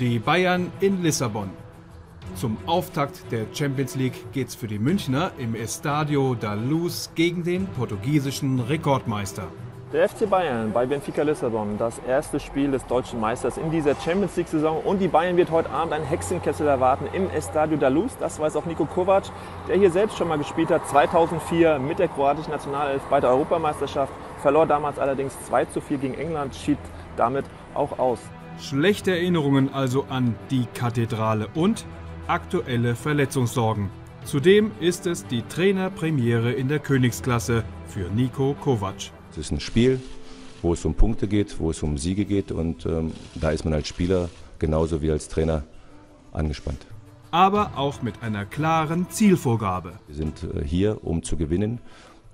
Die Bayern in Lissabon. Zum Auftakt der Champions League geht's für die Münchner im Estadio da Luz gegen den portugiesischen Rekordmeister. Der FC Bayern bei Benfica Lissabon, das erste Spiel des deutschen Meisters in dieser Champions League-Saison. Und die Bayern wird heute Abend einen Hexenkessel erwarten im Estadio da Luz. Das weiß auch Niko Kovac, der hier selbst schon mal gespielt hat, 2004 mit der kroatischen Nationalelf bei der Europameisterschaft. Verlor damals allerdings 2:4 gegen England, schied damit auch aus. Schlechte Erinnerungen also an die Kathedrale und aktuelle Verletzungssorgen. Zudem ist es die Trainerpremiere in der Königsklasse für Niko Kovac. Es ist ein Spiel, wo es um Punkte geht, wo es um Siege geht und da ist man als Spieler genauso wie als Trainer angespannt. Aber auch mit einer klaren Zielvorgabe. Wir sind hier, um zu gewinnen,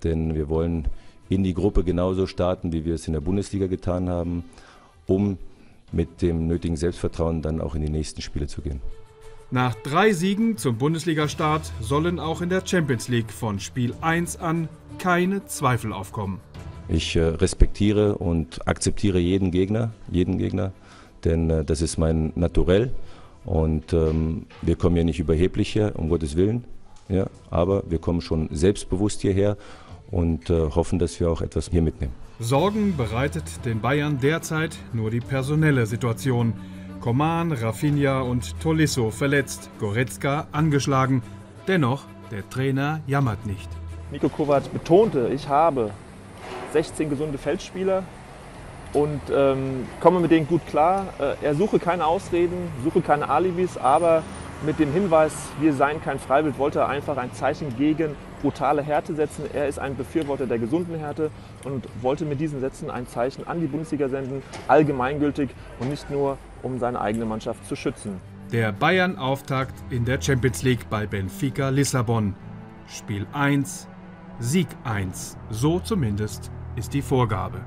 denn wir wollen in die Gruppe genauso starten, wie wir es in der Bundesliga getan haben, um mit dem nötigen Selbstvertrauen dann auch in die nächsten Spiele zu gehen. Nach 3 Siegen zum Bundesliga-Start sollen auch in der Champions League von Spiel 1 an keine Zweifel aufkommen. Ich respektiere und akzeptiere jeden Gegner, denn das ist mein Naturell und wir kommen hier nicht überheblich her, um Gottes Willen, ja, aber wir kommen schon selbstbewusst hierher und hoffen, dass wir auch etwas hier mitnehmen. Sorgen bereitet den Bayern derzeit nur die personelle Situation. Coman, Rafinha und Tolisso verletzt, Goretzka angeschlagen. Dennoch, der Trainer jammert nicht. Niko Kovac betonte, ich habe 16 gesunde Feldspieler und komme mit denen gut klar. Er suche keine Ausreden, suche keine Alibis, aber mit dem Hinweis, wir seien kein Freiwild, wollte er einfach ein Zeichen gegen brutale Härte setzen. Er ist ein Befürworter der gesunden Härte und wollte mit diesen Sätzen ein Zeichen an die Bundesliga senden, allgemeingültig und nicht nur, um seine eigene Mannschaft zu schützen. Der Bayern-Auftakt in der Champions League bei Benfica Lissabon. Spiel 1, Sieg 1, so zumindest ist die Vorgabe.